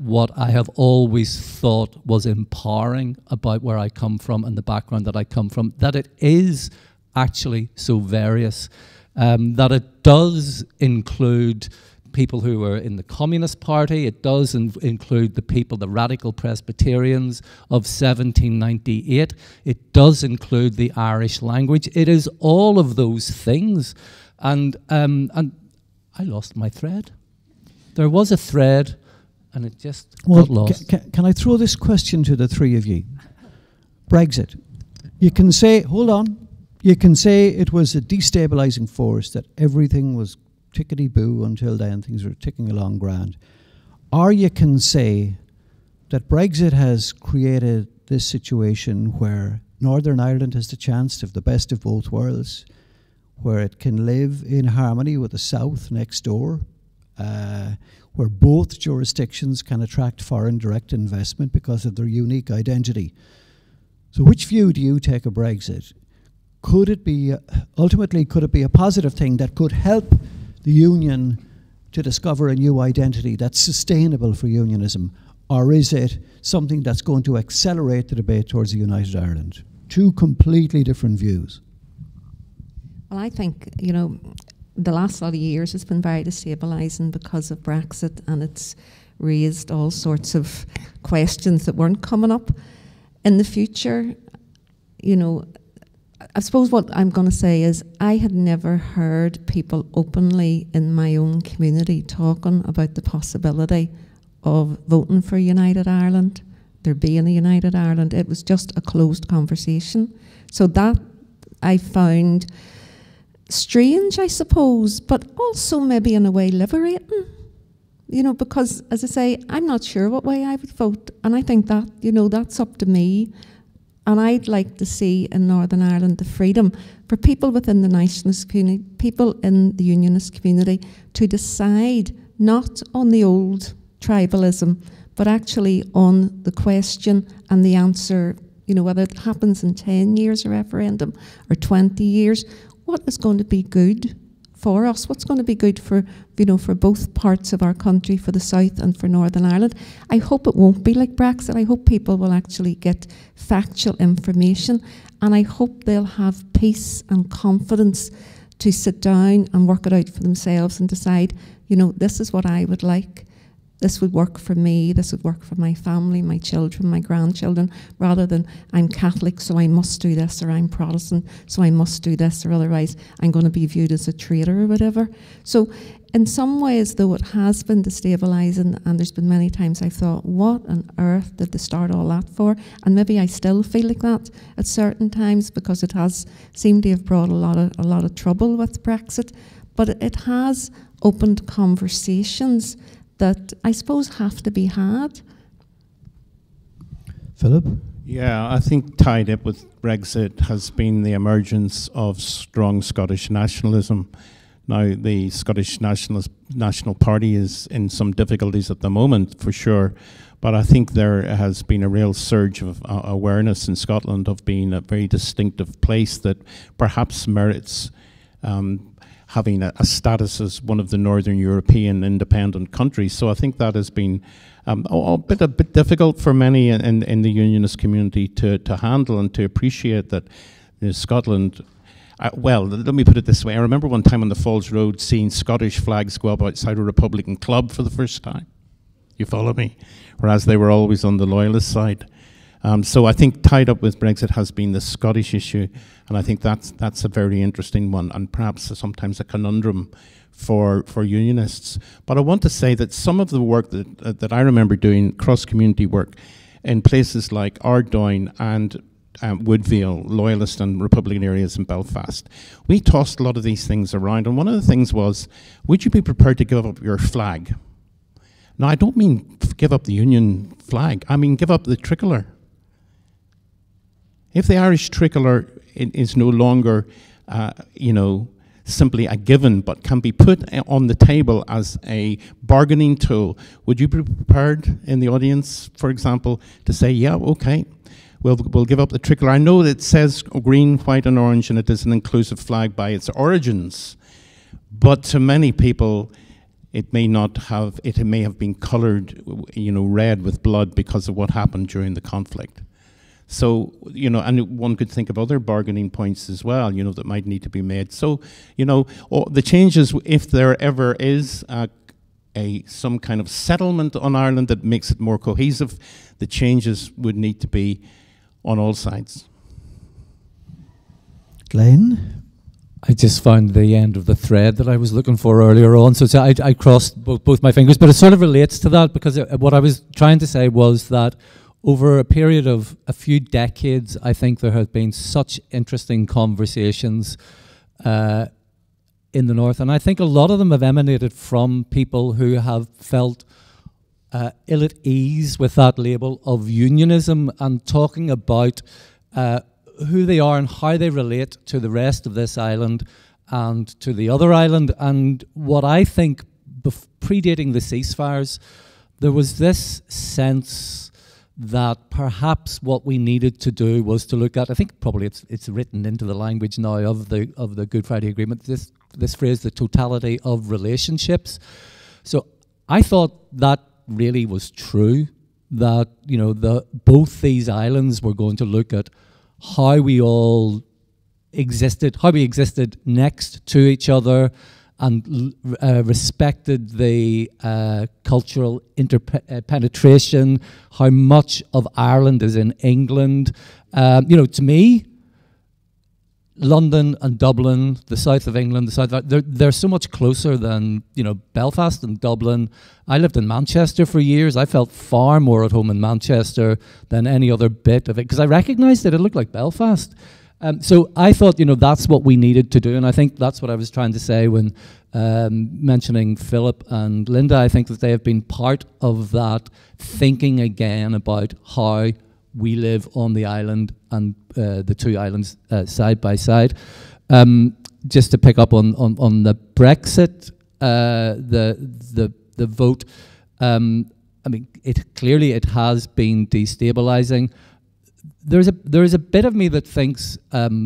what I have always thought was empowering about where I come from and the background that I come from, that it is actually so various, that it does include people who were in the Communist Party, it does include the people, the radical Presbyterians of 1798, it does include the Irish language, it is all of those things. And I lost my thread. There was a thread and it just got lost. Can I throw this question to the three of you? Brexit. You can say, hold on, you can say it was a destabilising force, that everything was tickety-boo until then, things were ticking along grand. Or you can say that Brexit has created this situation where Northern Ireland has the chance of the best of both worlds, where it can live in harmony with the South next door, where both jurisdictions can attract foreign direct investment because of their unique identity. So which view do you take of Brexit? Could it be, ultimately, could it be a positive thing that could help the Union to discover a new identity that's sustainable for unionism? Or is it something that's going to accelerate the debate towards a united Ireland? Two completely different views. Well, I think, you know, the last lot of years has been very destabilising because of Brexit, and it's raised all sorts of questions that weren't coming up in the future. You know, I suppose what I'm going to say is I had never heard people openly in my own community talking about the possibility of voting for United Ireland, there being a United Ireland. It was just a closed conversation. So that I found strange, I suppose, but also maybe in a way liberating. You know, because, as I say, I'm not sure what way I would vote. And I think that, you know, that's up to me. And I'd like to see in Northern Ireland the freedom for people within the nationalist community, people in the unionist community, to decide not on the old tribalism, but actually on the question and the answer, you know, whether it happens in 10 years a referendum or 20 years, what is going to be good for us? What's going to be good for, you know, for both parts of our country, for the South and for Northern Ireland? I hope it won't be like Brexit. I hope people will actually get factual information, and I hope they'll have peace and confidence to sit down and work it out for themselves and decide, you know, this is what I would like. this would work for me, this would work for my family, my children, my grandchildren, rather than I'm Catholic, so I must do this, or I'm Protestant, so I must do this, or otherwise I'm going to be viewed as a traitor or whatever. So in some ways, though, it has been destabilising, and there's been many times I've thought, what on earth did they start all that for? And maybe I still feel like that at certain times, because it has seemed to have brought a lot of trouble with Brexit, but it has opened conversations that I suppose have to be had. Philip? Yeah, I think tied up with Brexit has been the emergence of strong Scottish nationalism. Now, the Scottish National Party is in some difficulties at the moment, for sure, but I think there has been a real surge of awareness in Scotland of being a very distinctive place that perhaps merits having a status as one of the Northern European independent countries. So I think that has been a bit difficult for many in the unionist community to handle and to appreciate that, you know, Scotland... well, let me put it this way. I remember one time on the Falls Road seeing Scottish flags go up outside a Republican club for the first time. You follow me? Whereas they were always on the Loyalist side. So I think tied up with Brexit has been the Scottish issue, and I think that's a very interesting one, and perhaps sometimes a conundrum for unionists. But I want to say that some of the work that I remember doing, cross-community work, in places like Ardoyne and Woodville, Loyalist and Republican areas in Belfast, we tossed a lot of these things around, and one of the things was, would you be prepared to give up your flag? Now, I don't mean give up the Union flag, I mean give up the tricolour. If the Irish tricolour is no longer, you know, simply a given, but can be put on the table as a bargaining tool, would you be prepared in the audience, for example, to say, yeah, okay, we'll give up the tricolour. I know that it says green, white and orange, and it is an inclusive flag by its origins, but to many people, it may not have, it may have been coloured, you know, red with blood because of what happened during the conflict. So, you know, and one could think of other bargaining points as well, you know, that might need to be made. So, you know, the changes, if there ever is some kind of settlement on Ireland that makes it more cohesive, the changes would need to be on all sides. Glenn? I just found the end of the thread that I was looking for earlier on, so I crossed both my fingers, but it sort of relates to that, because what I was trying to say was that over a period of a few decades, I think there have been such interesting conversations in the North, and I think a lot of them have emanated from people who have felt ill at ease with that label of unionism, and talking about who they are and how they relate to the rest of this island and to the other island. And what I think, predating the ceasefires, there was this sense that perhaps what we needed to do was to look at, I think probably it's written into the language now of the Good Friday Agreement, this phrase, the totality of relationships. So I thought that really was true, that, you know, both these islands were going to look at how we all existed, how we existed next to each other, and respected the cultural interpenetration, how much of Ireland is in England. You know, to me, London and Dublin, the south of England, the south of Ireland, they're so much closer than, you know, Belfast and Dublin. I lived in Manchester for years. I felt far more at home in Manchester than any other bit of it, because I recognised that it looked like Belfast. So I thought, you know, that's what we needed to do, and I think that's what I was trying to say when mentioning Philip and Linda. I think that they have been part of that thinking again about how we live on the island and the two islands side by side. Just to pick up on the Brexit, the vote. I mean, it clearly has been destabilising. There is a bit of me that thinks, you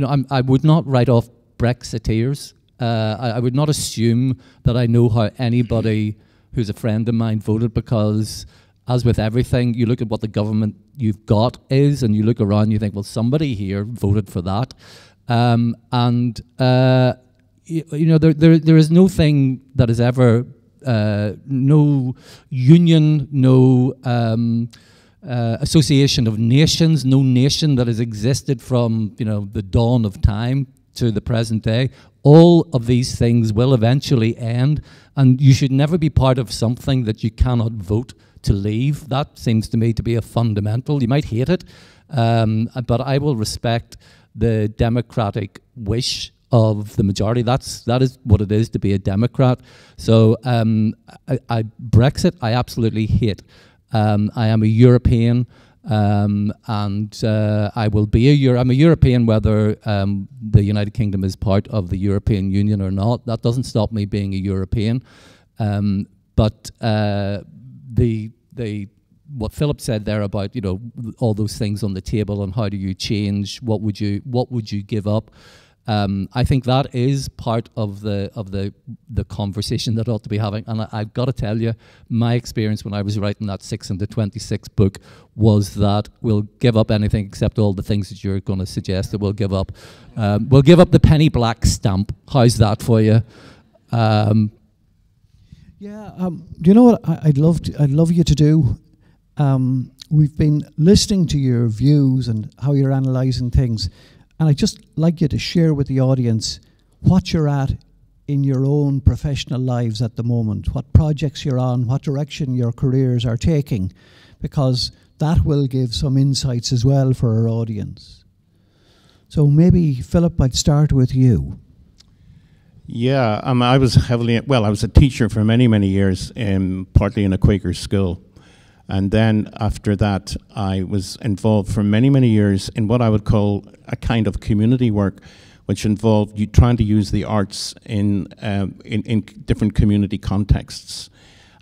know, I would not write off Brexiteers. I would not assume that I know how anybody who's a friend of mine voted, because, as with everything, you look at what the government you've got is, and you look around and you think, well, somebody here voted for that. You know, there is no thing that has ever no union, no association of nations, no nation that has existed from, you know, the dawn of time to the present day. All of these things will eventually end, and you should never be part of something that you cannot vote to leave. That seems to me to be a fundamental. You might hate it, but I will respect the democratic wish of the majority. That is what it is to be a Democrat. So Brexit, I absolutely hate. I am a European. I will be I'm a European whether the United Kingdom is part of the European Union or not. That doesn't stop me being a European. What Philip said there about, you know, all those things on the table and how do you change? What would you give up? I think that is part of the conversation that ought to be having. And I've got to tell you, my experience when I was writing that 6 into 26 book was that we'll give up anything except all the things that you're going to suggest that we'll give up. We'll give up the penny black stamp. How's that for you? Do you know what I'd love you to do? We've been listening to your views and how you're analysing things. And I'd just like you to share with the audience what you're at in your own professional lives at the moment, what projects you're on, what direction your careers are taking, because that will give some insights as well for our audience. So maybe, Philip, I'd start with you. Yeah, I was heavily, well, I was a teacher for many, many years, partly in a Quaker school. And then after that, I was involved for many, many years in what I would call a kind of community work, which involved you trying to use the arts in different community contexts.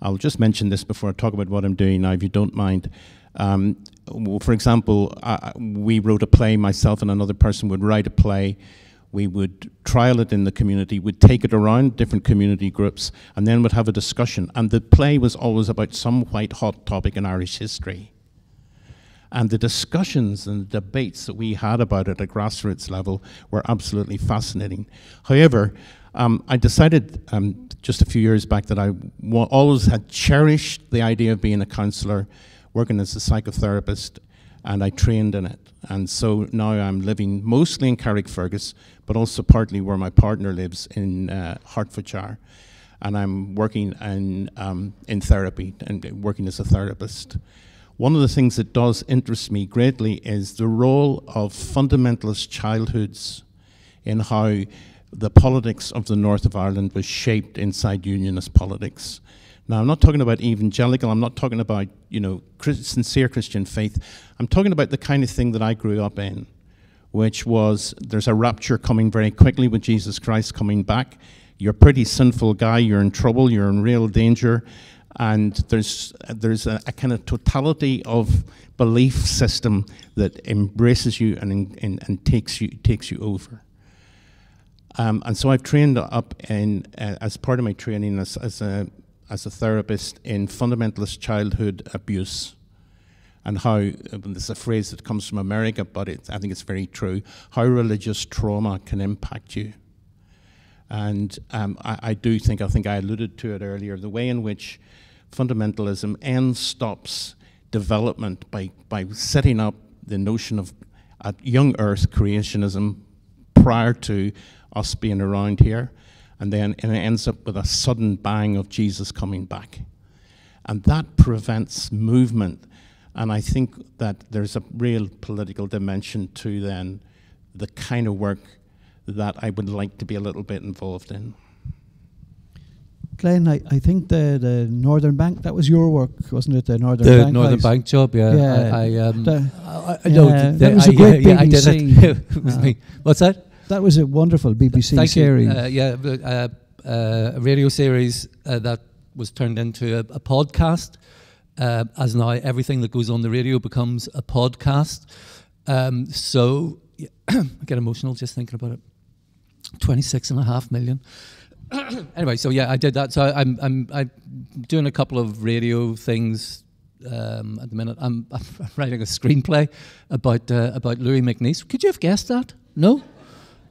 I'll just mention this before I talk about what I'm doing now, if you don't mind. For example, we wrote a play, myself and another person would write a play. We would trial it in the community, we'd take it around different community groups, and then we'd have a discussion. And the play was always about some white-hot topic in Irish history. And the discussions and the debates that we had about it at grassroots level were absolutely fascinating. However, I decided just a few years back that I always had cherished the idea of being a counsellor, working as a psychotherapist, and I trained in it. And so now I'm living mostly in Carrickfergus, but also partly where my partner lives in Hertfordshire. And I'm working in therapy and working as a therapist. One of the things that does interest me greatly is the role of fundamentalist childhoods in how the politics of the north of Ireland was shaped inside unionist politics. Now, I'm not talking about evangelical, I'm not talking about, you know, sincere Christian faith. I'm talking about the kind of thing that I grew up in, which was there's a rapture coming very quickly with Jesus Christ coming back. You're a pretty sinful guy, you're in trouble, you're in real danger, and there's a kind of totality of belief system that embraces you and takes you over. And so I've trained up in, as part of my training as a therapist in fundamentalist childhood abuse, and how, there's a phrase that comes from America, but I think it's very true, how religious trauma can impact you. And I think I alluded to it earlier, the way in which fundamentalism stops development by setting up the notion of a young earth creationism prior to us being around here. And then it ends up with a sudden bang of Jesus coming back. And that prevents movement. And I think that there's a real political dimension to then the kind of work that I would like to be a little bit involved in. Glenn, I think the Northern Bank, that was your work, wasn't it? The Northern Bank Northern Bank job, yeah. I did it. It was me. What's that? That was a wonderful BBC series. A radio series that was turned into a podcast. As now everything that goes on the radio becomes a podcast. So yeah, I get emotional just thinking about it. 26.5 million. Anyway, so yeah, I did that. So I'm doing a couple of radio things at the minute. I'm writing a screenplay about Louis MacNeice. Could you have guessed that? No.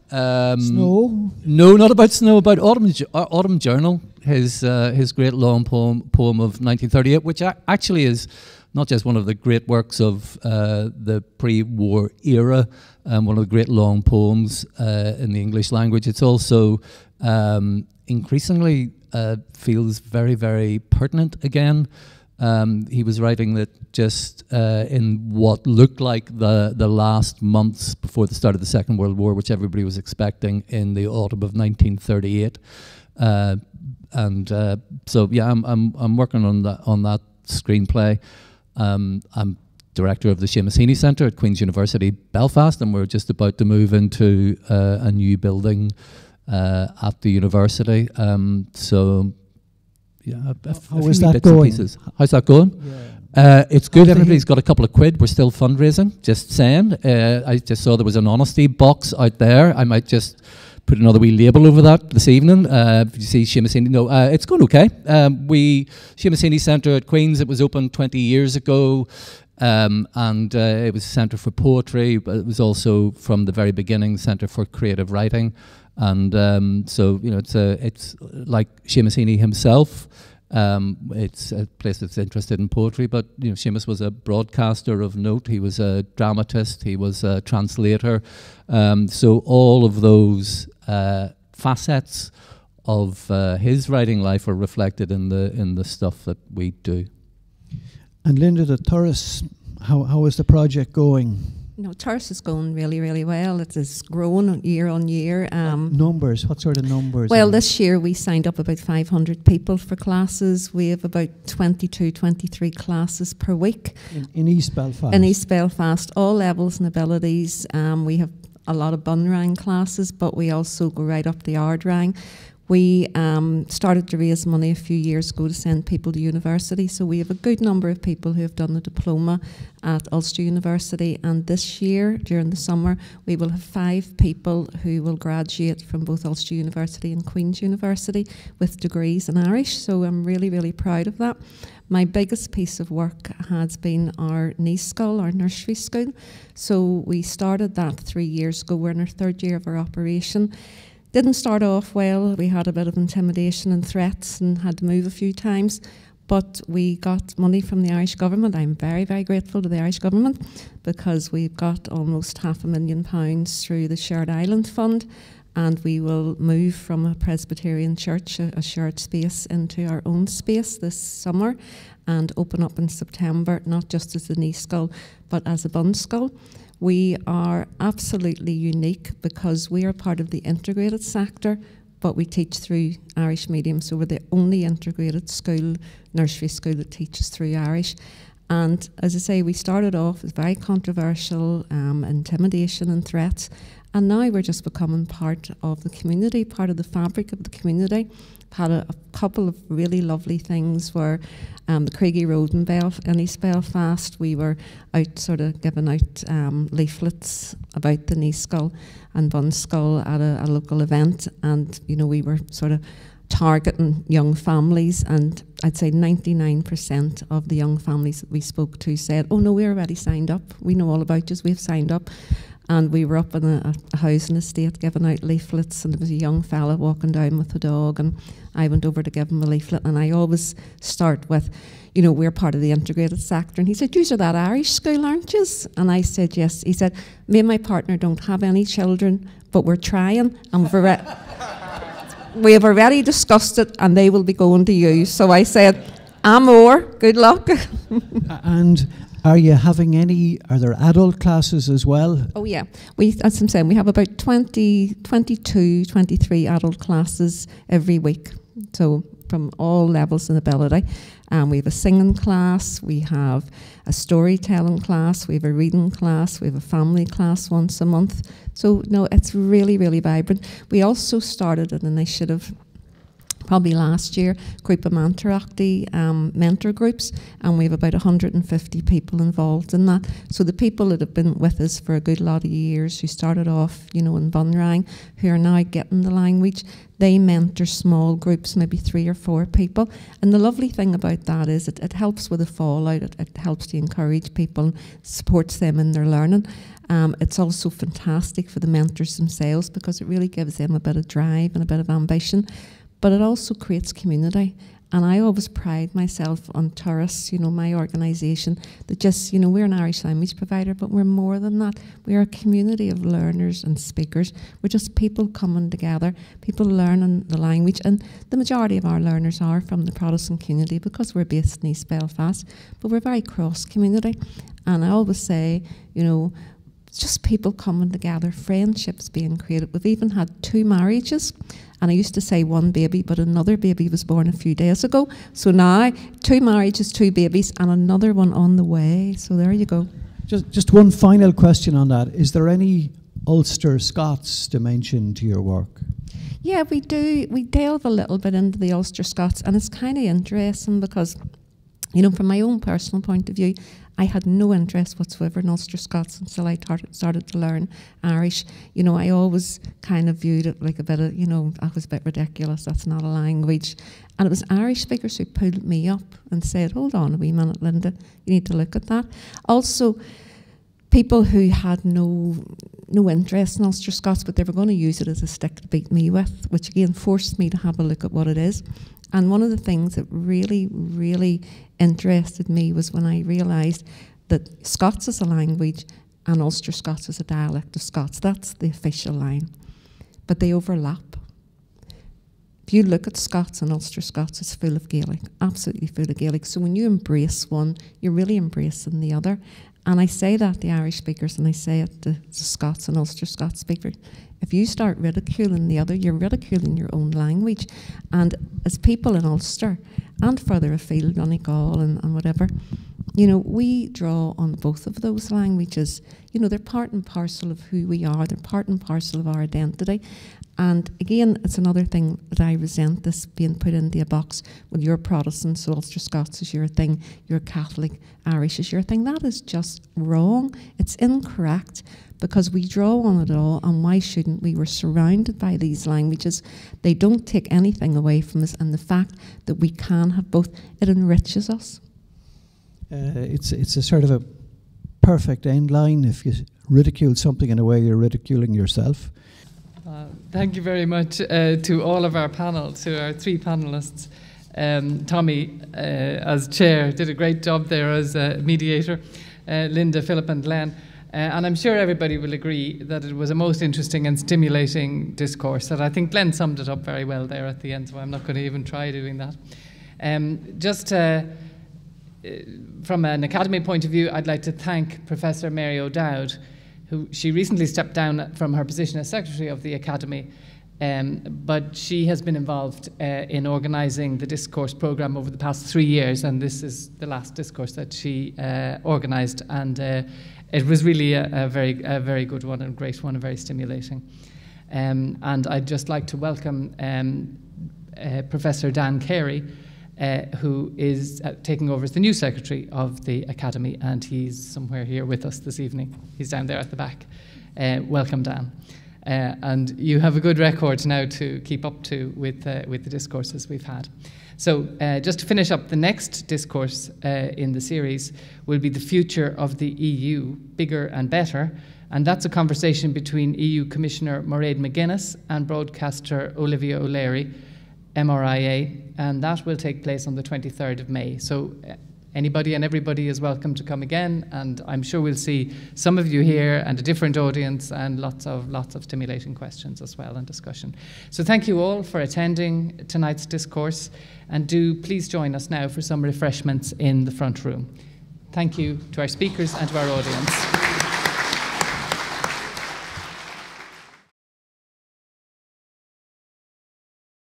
Snow? No, not about snow, about Autumn Journal. his great long poem of 1938, which actually is not just one of the great works of the pre-war era, one of the great long poems in the English language. It's also increasingly feels very, very pertinent again. He was writing that just in what looked like the last months before the start of the Second World War, which everybody was expecting in the autumn of 1938, so yeah, I'm working on that screenplay. I'm director of the Seamus Heaney Centre at Queen's University Belfast, and we're just about to move into a new building at the university. So. Yeah, how is that going? How's that going? Yeah. It's good. Everybody's got a couple of quid. We're still fundraising. Just saying. I just saw there was an honesty box out there. I might just put another wee label over that this evening. If you see Seamus Heaney, no, it's going okay. Seamus Heaney Centre at Queen's. It was opened 20 years ago, and it was a centre for poetry, but it was also from the very beginning centre for creative writing. And so, you know, it's like Seamus Heaney himself. It's a place that's interested in poetry, but, you know, Seamus was a broadcaster of note. He was a dramatist. He was a translator. So all of those facets of his writing life are reflected in the stuff that we do. And Linda, the Turas, how is the project going? No, Turas is going really, really well. It is grown year on year. Numbers, what sort of numbers? Well, this year we signed up about 500 people for classes. We have about 22, 23 classes per week. In East Belfast? In East Belfast, all levels and abilities. We have a lot of Bunrang classes, but we also go right up the Ardrang. We started to raise money a few years ago to send people to university, so we have a good number of people who have done the diploma at Ulster University, and this year, during the summer, we will have 5 people who will graduate from both Ulster University and Queen's University with degrees in Irish, so I'm really, really proud of that. My biggest piece of work has been our niece school, our nursery school, so we started that 3 years ago. We're in our 3rd year of our operation. Didn't start off well. We had a bit of intimidation and threats and had to move a few times, but we got money from the Irish government. I'm very, very grateful to the Irish government because we've got almost £500,000 through the Shared Island Fund, and we will move from a Presbyterian church, a shared space, into our own space this summer and open up in September, not just as the niece school, but as a bun school. We are absolutely unique because we are part of the integrated sector, but we teach through Irish medium. So we're the only integrated school, nursery school, that teaches through Irish. And as I say, we started off as very controversial, intimidation and threats. And now we're just becoming part of the community, part of the fabric of the community. Had a couple of really lovely things where the Craigie Road in East Belfast, we were out sort of giving out leaflets about the niece school and bun school at a local event, and you know, we were sort of targeting young families, and I'd say 99% of the young families that we spoke to said, oh no, we're already signed up, we know all about you, we've signed up. And we were up in a housing estate giving out leaflets, and there was a young fella walking down with a dog, and I went over to give him a leaflet, and I always start with, you know, we're part of the integrated sector. And he said, yous are that Irish school, aren't yous? And I said, yes. He said, me and my partner don't have any children, but we're trying, and we have already discussed it, and they will be going to you. So I said, amor, good luck. And are you having any, are there adult classes as well? Oh yeah, as I'm saying, we have about 20, 22, 23 adult classes every week. So from all levels and ability. We have a singing class, we have a storytelling class, we have a reading class, we have a family class once a month. So no, it's really, really vibrant. We also started an initiative probably last year, group of Mantarachti mentor groups, and we have about 150 people involved in that. So the people that have been with us for a good lot of years, who started off, you know, in Bunrang, who are now getting the language, they mentor small groups, maybe 3 or 4 people. And the lovely thing about that is it helps with the fallout, it helps to encourage people, supports them in their learning. It's also fantastic for the mentors themselves because it really gives them a bit of drive and a bit of ambition. but it also creates community. And I always pride myself on Turas, you know, my organisation, that just, you know, we're an Irish language provider, but we're more than that. We're a community of learners and speakers. We're just people coming together, people learning the language. And the majority of our learners are from the Protestant community because we're based in East Belfast, but we're a very cross-community. And I always say, you know, just people coming together, friendships being created. We've even had 2 marriages. And I used to say 1 baby, but another baby was born a few days ago. So now, 2 marriages, 2 babies, and another one on the way. So there you go. Just one final question on that. Is there any Ulster Scots dimension to your work? Yeah, we do. We delve a little bit into the Ulster Scots, and it's kind of interesting because, you know, from my own personal point of view, I had no interest whatsoever in Ulster Scots until I started to learn Irish. You know, I always kind of viewed it like a bit of, you know, I was a bit ridiculous, that's not a language. And it was Irish speakers who pulled me up and said, hold on a wee minute, Linda, you need to look at that. Also, people who had no interest in Ulster Scots, but they were going to use it as a stick to beat me with, which again forced me to have a look at what it is. And one of the things that really, really interested me was when I realised that Scots is a language and Ulster Scots is a dialect of Scots. That's the official line. But they overlap. If you look at Scots and Ulster Scots, it's full of Gaelic, absolutely full of Gaelic. So when you embrace one, you're really embracing the other. And I say that to Irish speakers and I say it to Scots and Ulster Scots speakers. If you start ridiculing the other, you're ridiculing your own language. And as people in Ulster and further afield, Donegal and whatever, you know, we draw on both of those languages. You know, they're part and parcel of who we are. They're part and parcel of our identity. And again, it's another thing that I resent, this being put into a box. Well, you're Protestant, so Ulster Scots is your thing. You're Catholic, Irish is your thing. That is just wrong. It's incorrect because we draw on it all, and why shouldn't we? We're surrounded by these languages. They don't take anything away from us, and the fact that we can have both, it enriches us. It's a sort of a perfect end line. If you ridicule something in a way, you're ridiculing yourself. Thank you very much to all of our panel, to our 3 panellists. Tommie, as chair, did a great job there as a mediator. Linda, Philip and Glenn. And I'm sure everybody will agree that it was a most interesting and stimulating discourse, that I think Glenn summed it up very well there at the end, so I'm not going to even try doing that. From an academy point of view, I'd like to thank Professor Mary O'Dowd, who she recently stepped down from her position as Secretary of the Academy, but she has been involved in organising the discourse programme over the past 3 years, and this is the last discourse that she organised, and it was really a very good one, and a great one, and very stimulating. And I'd just like to welcome Professor Dan Carey, who is taking over as the new Secretary of the Academy, and he's somewhere here with us this evening. He's down there at the back. Welcome, Dan. And you have a good record now to keep up to with the discourses we've had. So just to finish up, the next discourse in the series will be the future of the EU, bigger and better, and that's a conversation between EU Commissioner Mairead McGuinness and broadcaster Olivia O'Leary, MRIA, and that will take place on the 23rd of May. So anybody and everybody is welcome to come again, and I'm sure we'll see some of you here and a different audience and lots of stimulating questions as well and discussion. So thank you all for attending tonight's discourse, and do please join us now for some refreshments in the front room. Thank you to our speakers and to our audience.